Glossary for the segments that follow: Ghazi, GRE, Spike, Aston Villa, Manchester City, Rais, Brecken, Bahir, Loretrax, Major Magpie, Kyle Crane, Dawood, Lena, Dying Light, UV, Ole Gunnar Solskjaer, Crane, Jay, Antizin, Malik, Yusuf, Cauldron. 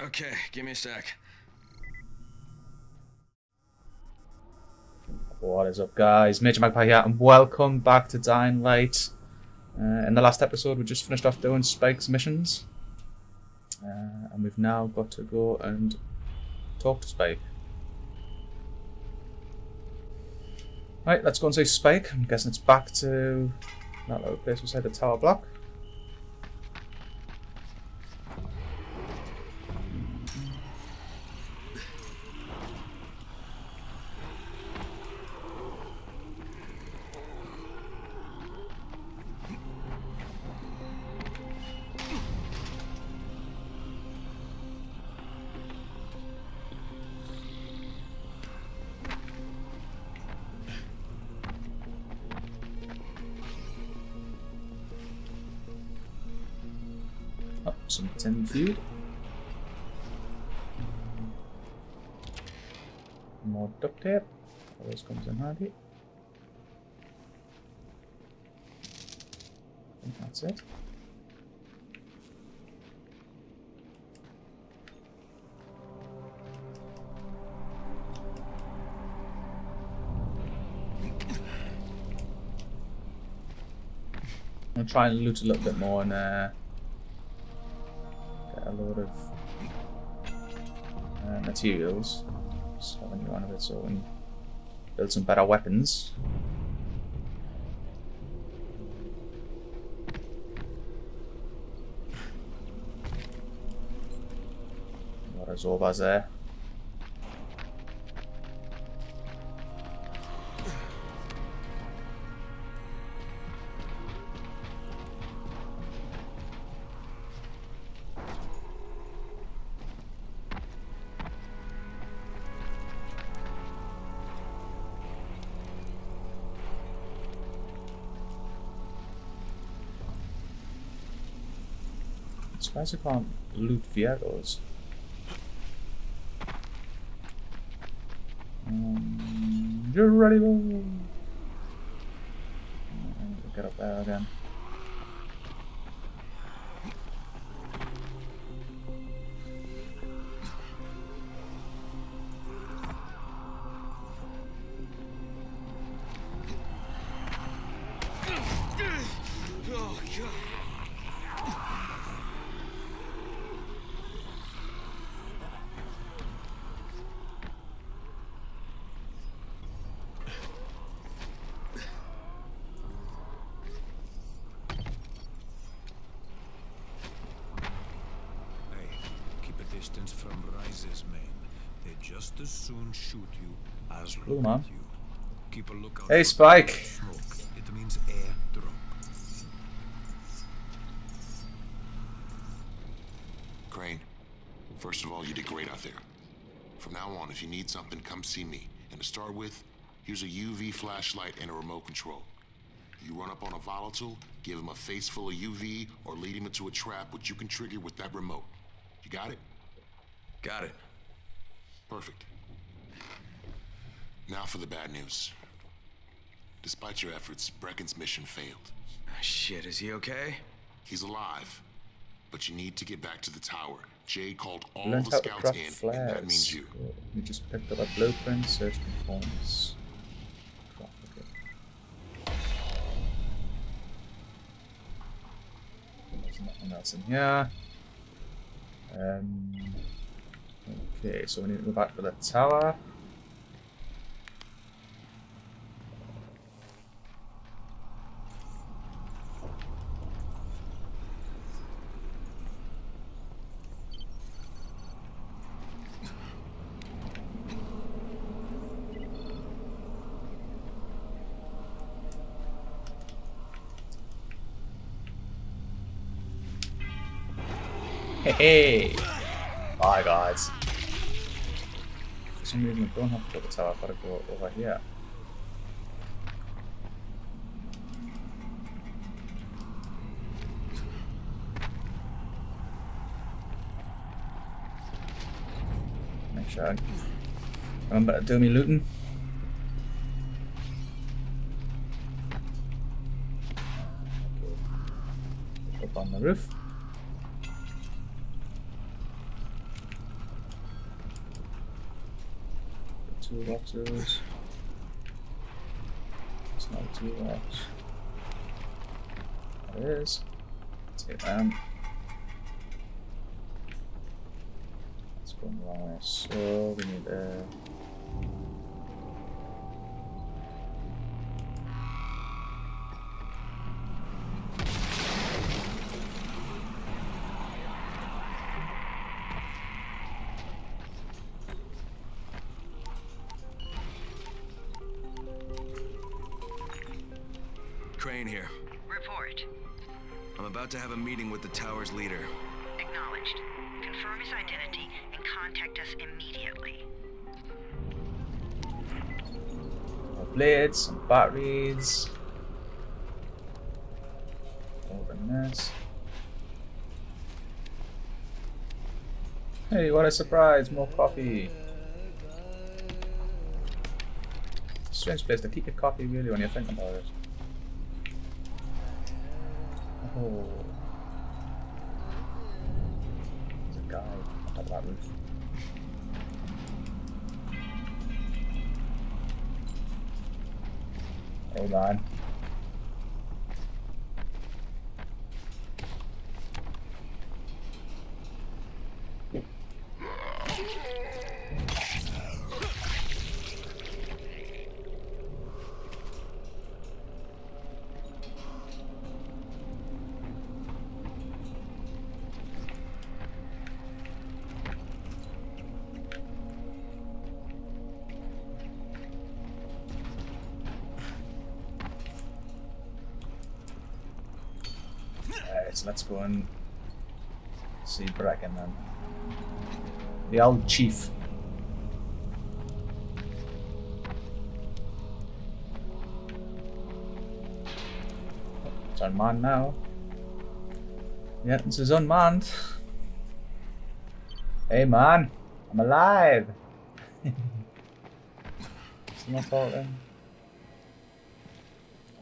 Okay, give me a sec. What is up, guys? Major Magpie here, and welcome back to Dying Light. In the last episode, we just finished off doing Spike's missions. And we've now got to go and talk to Spike. Right, let's go and see Spike. I'm guessing it's back to that little place beside the tower block. Some tin food. More duct tape. Always comes in handy. I think that's it. I'm gonna try and loot a little bit more and a load of materials, so when you want it, so we can build some better weapons. A lot of Zobas there. I can't loot vehicles. You're ready, boy. Get up there again. From Rises, man. They just as soon shoot you as look at you. Keep a lookout. Hey, Spike. Smoke. It means air drop. Crane, first of all, you did great out there. From now on, if you need something, come see me. And to start with, here's a UV flashlight and a remote control. You run up on a volatile, give him a face full of UV, or lead him into a trap which you can trigger with that remote. You got it? Got it. Perfect. Now for the bad news. Despite your efforts, Brecken's mission failed. Shit, is he okay? He's alive. But you need to get back to the tower. Jay called all the scouts in, and that means you. We just picked up a blueprint, search components. There's nothing else in here. Okay, so we need to go back to the tower. Hey! Bye, guys. For some reason, I don't have to go to the tower, I've got to go over here. Make sure I remember to do me looting. Okay. Up on the roof. toolboxes. It's not a toolbox. It is. Let's get them. That's going the wrong way. So we need a. Crane here. Report. I'm about to have a meeting with the tower's leader. Acknowledged. Confirm his identity and contact us immediately. More blades, some batteries. Open this. Hey, what a surprise! More coffee. Strange place to keep your coffee really when you think about it. Oh. There's a guy on top of that roof. Hold on. Let's go and see Brecken then. The old chief. It's unmanned now. Yeah, this is unmanned. Hey man, I'm alive! It's not fault then.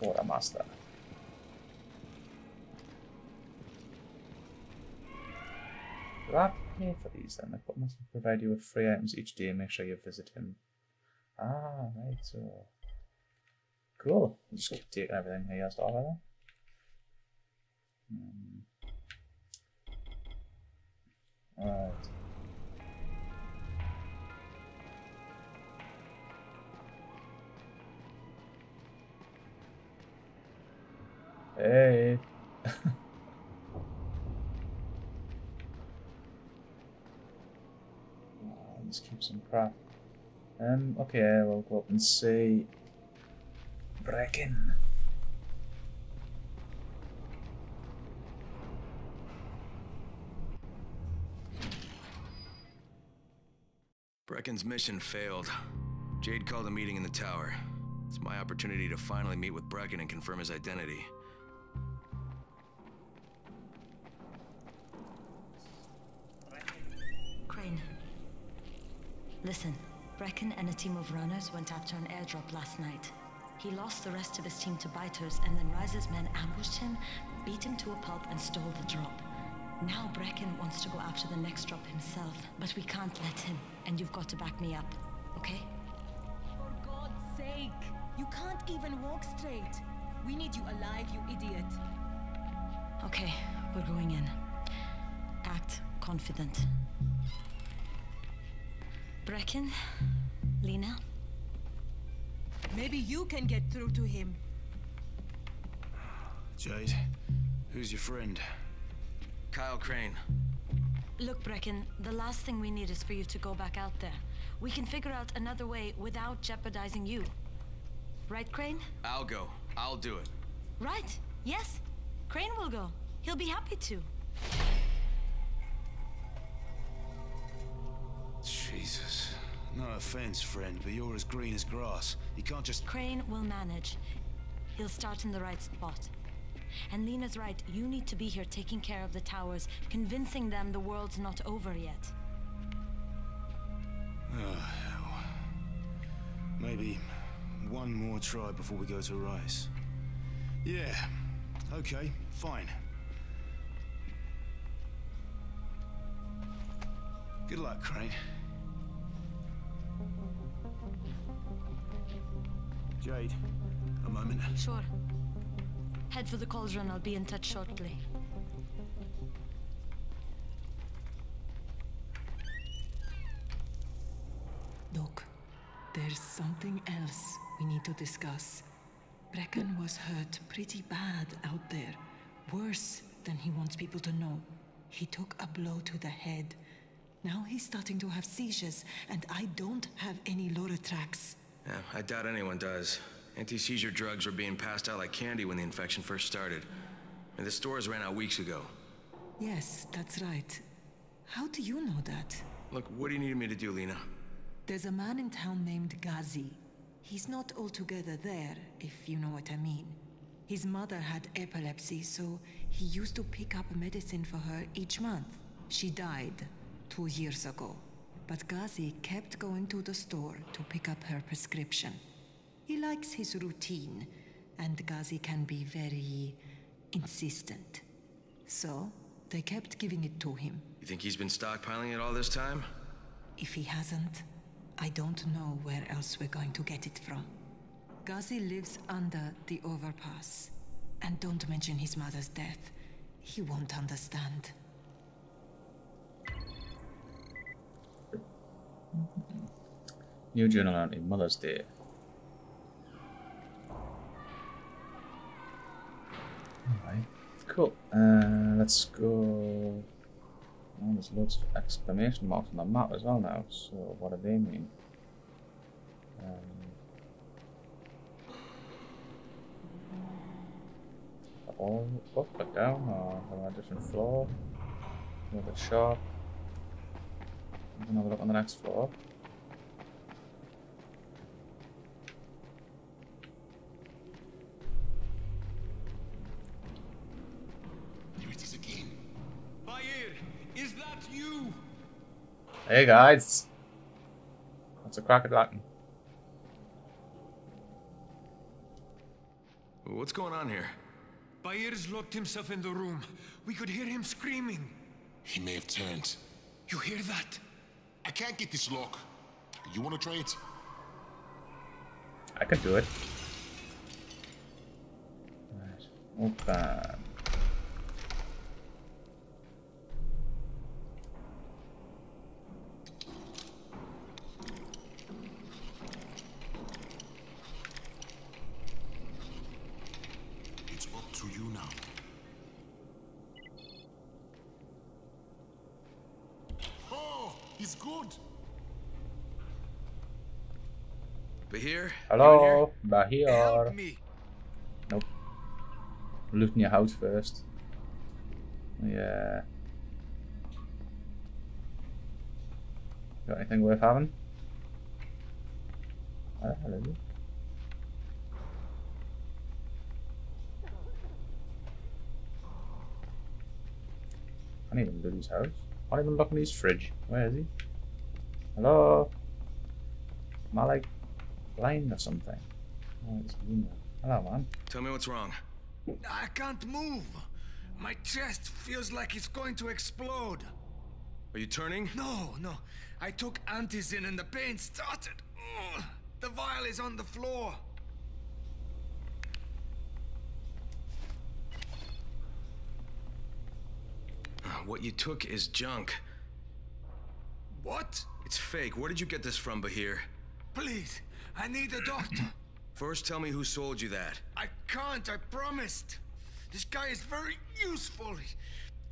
Quartermaster. Do I have to pay for these then? The put must provide you with free items each day. Make sure you visit him. Ah, right, so. Cool. We'll just keep taking everything he has to offer then. Alright. Hey! Let's keep some crap. Okay, we'll go up and see Brecken. Brecken's mission failed. Jade called a meeting in the tower. It's my opportunity to finally meet with Brecken and confirm his identity. Crane. Listen, Brecken and a team of runners went after an airdrop last night. He lost the rest of his team to biters, and then Rise's men ambushed him, beat him to a pulp, and stole the drop. Now Brecken wants to go after the next drop himself, but we can't let him, and you've got to back me up, okay? For God's sake! You can't even walk straight! We need you alive, you idiot! Okay, we're going in. Act confident. Brecken? Lena? Maybe you can get through to him. Jade, who's your friend? Kyle Crane. Look, Brecken, the last thing we need is for you to go back out there. We can figure out another way without jeopardizing you. Right, Crane? I'll go. I'll do it. Right. Yes. Crane will go. He'll be happy to. Jesus. No offense, friend, but you're as green as grass. You can't just... Crane will manage. He'll start in the right spot. And Lena's right. You need to be here taking care of the towers, convincing them the world's not over yet. Oh, hell. Maybe one more try before we go to Rais. Yeah. Okay, fine. Good luck, Crane. Jade, a moment. Sure. Head for the Cauldron. I'll be in touch shortly. Look, there's something else we need to discuss. Brecken was hurt pretty bad out there. Worse than he wants people to know. He took a blow to the head. Now he's starting to have seizures, and I don't have any Loretrax. Yeah, I doubt anyone does. Anti-seizure drugs were being passed out like candy when the infection first started. And the stores ran out weeks ago. Yes, that's right. How do you know that? Look, what do you need me to do, Lena? There's a man in town named Ghazi. He's not altogether there, if you know what I mean. His mother had epilepsy, so he used to pick up medicine for her each month. She died 2 years ago, but Ghazi kept going to the store to pick up her prescription. He likes his routine, and Ghazi can be very insistent. So they kept giving it to him. You think he's been stockpiling it all this time? If he hasn't, I don't know where else we're going to get it from. Ghazi lives under the overpass. And don't mention his mother's death. He won't understand. New journal on a Mother's Day. Alright, cool. Let's go. Oh, there's loads of exclamation marks on the map as well now, so what do they mean? All up or down, or we're on a different floor? Another shop. Let's have a look on the next floor. There it is again. Bahir, is that you? Hey guys, that's a crack at Latin. What's going on here? Bahir's locked himself in the room. We could hear him screaming. He may have turned. You hear that? I can't get this lock. You want to try it? I can do it. Right. Open. Hello, Bahir. Nope. Loot in your house first. Yeah. Got anything worth having? Hello. Can't even loot his house. Can't even look in his fridge. Where is he? Hello. Malik. Blind or something. Oh, it's Lena. Hello, man. Tell me what's wrong. I can't move. My chest feels like it's going to explode. Are you turning? No. I took Antizin and the pain started. Ugh. The vial is on the floor. What you took is junk. What? It's fake. Where did you get this from, Bahir? Please. I need a doctor. First, tell me who sold you that. I can't, I promised. This guy is very useful.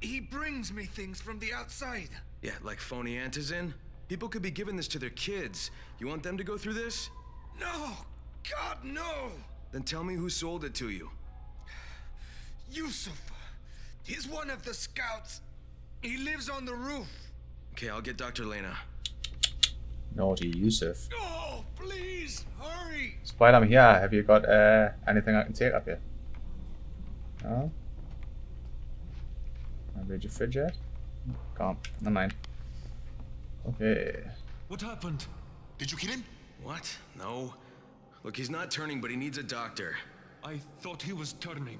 He brings me things from the outside. Yeah, like phony Antizin? People could be giving this to their kids. You want them to go through this? No! God, no! Then tell me who sold it to you. Yusuf. He's one of the scouts. He lives on the roof. Okay, I'll get Dr. Lena. Naughty Yusuf. Oh, please, hurry! Spike, I'm here. Have you got anything I can take up here? No? Can I read your fridge yet? Can't. Never mind. Okay. What happened? Did you kill him? What? No. Look, he's not turning, but he needs a doctor. I thought he was turning.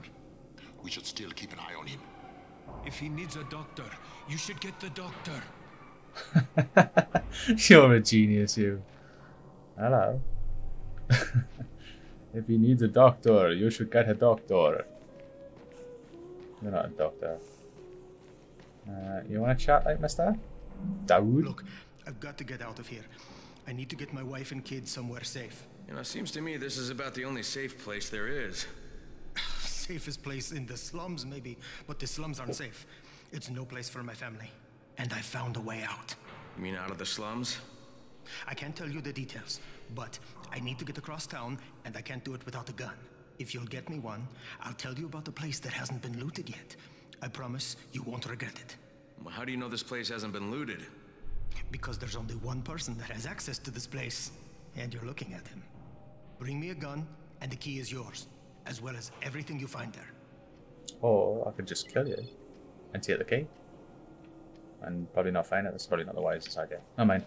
We should still keep an eye on him. If he needs a doctor, you should get the doctor. You're a genius, you. Hello. If he needs a doctor, you should get a doctor. You're not a doctor. You want to chat like Mr. Dawood? Look, I've got to get out of here. I need to get my wife and kids somewhere safe. You know, it seems to me this is about the only safe place there is. Safest place in the slums, maybe, but the slums aren't safe. It's no place for my family. And I found a way out. You mean out of the slums? I can't tell you the details, but I need to get across town, and I can't do it without a gun. If you'll get me one, I'll tell you about a place that hasn't been looted yet. I promise you won't regret it. Well, how do you know this place hasn't been looted? Because there's only one person that has access to this place, and you're looking at him. Bring me a gun, and the key is yours, as well as everything you find there. Or I could just kill you and take the key. And probably not find it. That's probably not the wisest idea. Never mind.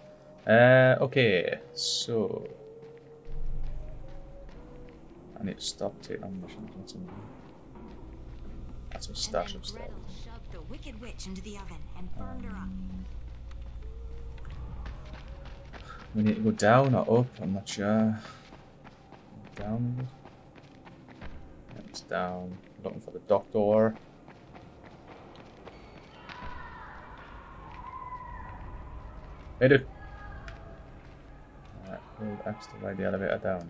Okay, so I need to stop taking missions. That's a stash of stuff. Shoved the wicked witch into the oven and burned her up. We need to go down or up, I'm not sure. Down. It's down. Looking for the doctor. Hey dude. Alright, hold X to ride the elevator down.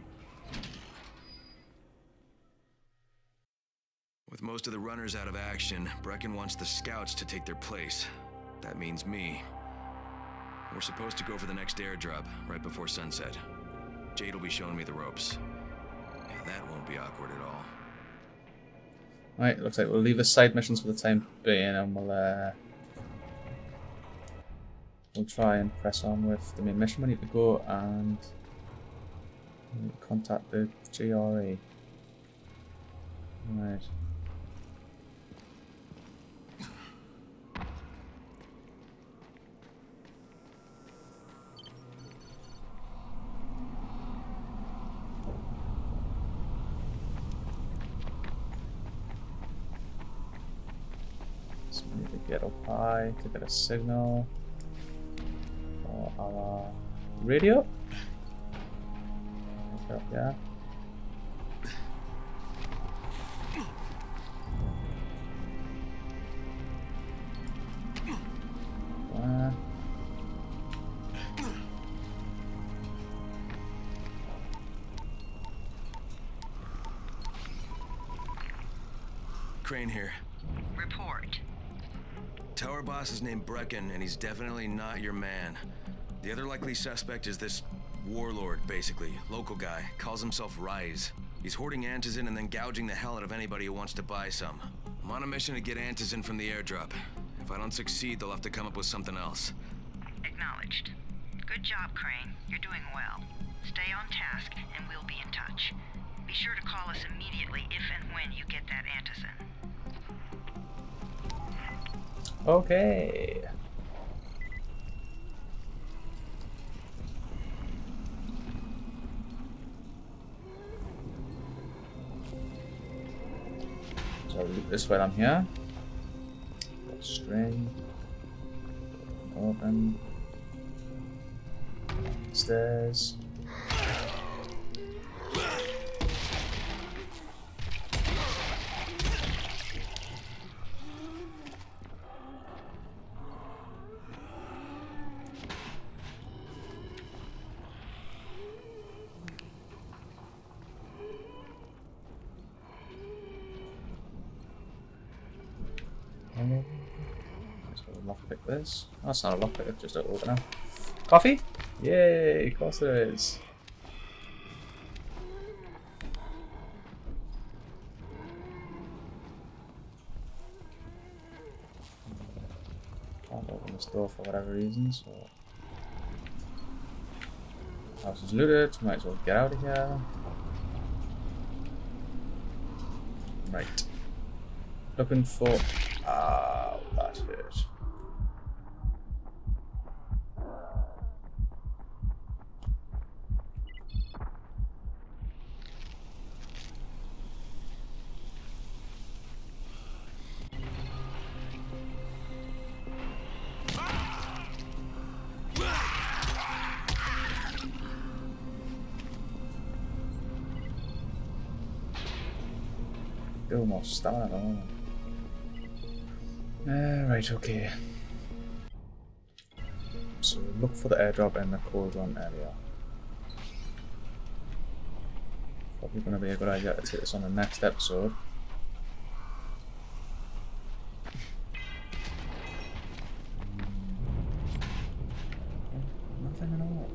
With most of the runners out of action, Brecken wants the scouts to take their place. That means me. We're supposed to go for the next airdrop, right before sunset. Jade will be showing me the ropes. Now that won't be awkward at all. Alright, looks like we'll leave the side missions for the time being, and we'll try and press on with the main mission. We need to go and contact the GRE. Right. So we need to get up high to get a signal. Our radio? Okay, yeah. Crane here. Report. Tower boss is named Brecken, and he's definitely not your man. The other likely suspect is this warlord, basically. Local guy. Calls himself Rais. He's hoarding Antizin and then gouging the hell out of anybody who wants to buy some. I'm on a mission to get Antizin from the airdrop. If I don't succeed, they'll have to come up with something else. Acknowledged. Good job, Crane. You're doing well. Stay on task, and we'll be in touch. Be sure to call us immediately if and when you get that Antizin. Okay. This way I'm here. Got string. Open. Stairs. This. Oh, that's not a lockpick, just a opener. Coffee? Yay, of course there is. Can't open this door for whatever reason, so. House is looted, might as well get out of here. Right. Looking for. Ah, that hurt. Still more stamina. Right, okay. So look for the airdrop in the Cauldron area. Probably going to be a good idea to take this on the next episode. Nothing at all.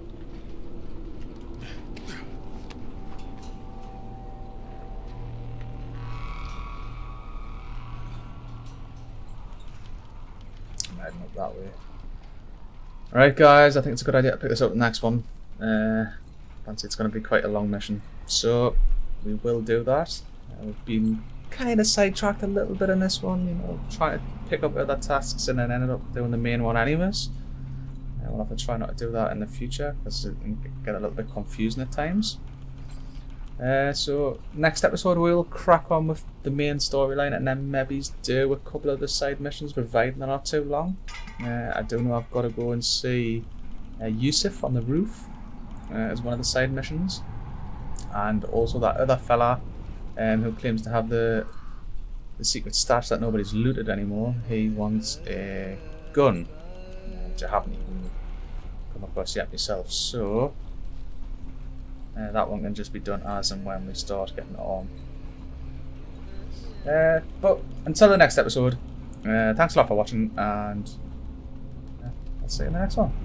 I'm heading up that way. Alright guys, I think it's a good idea to pick this up in the next one. I fancy it's going to be quite a long mission. So, we will do that. We've been kind of sidetracked a little bit in this one, you know, trying to pick up other tasks and then ended up doing the main one anyways. We'll have to try not to do that in the future, because it can get a little bit confusing at times. So, next episode we'll crack on with the main storyline and then maybe do a couple of the side missions, providing they're not too long. I do know I've got to go and see Yusuf on the roof as one of the side missions. And also that other fella who claims to have the secret stash that nobody's looted anymore. He wants a gun, which I haven't even come across yet myself. So that one can just be done as and when we start getting it on. But until the next episode, thanks a lot for watching, and I'll see you in the next one.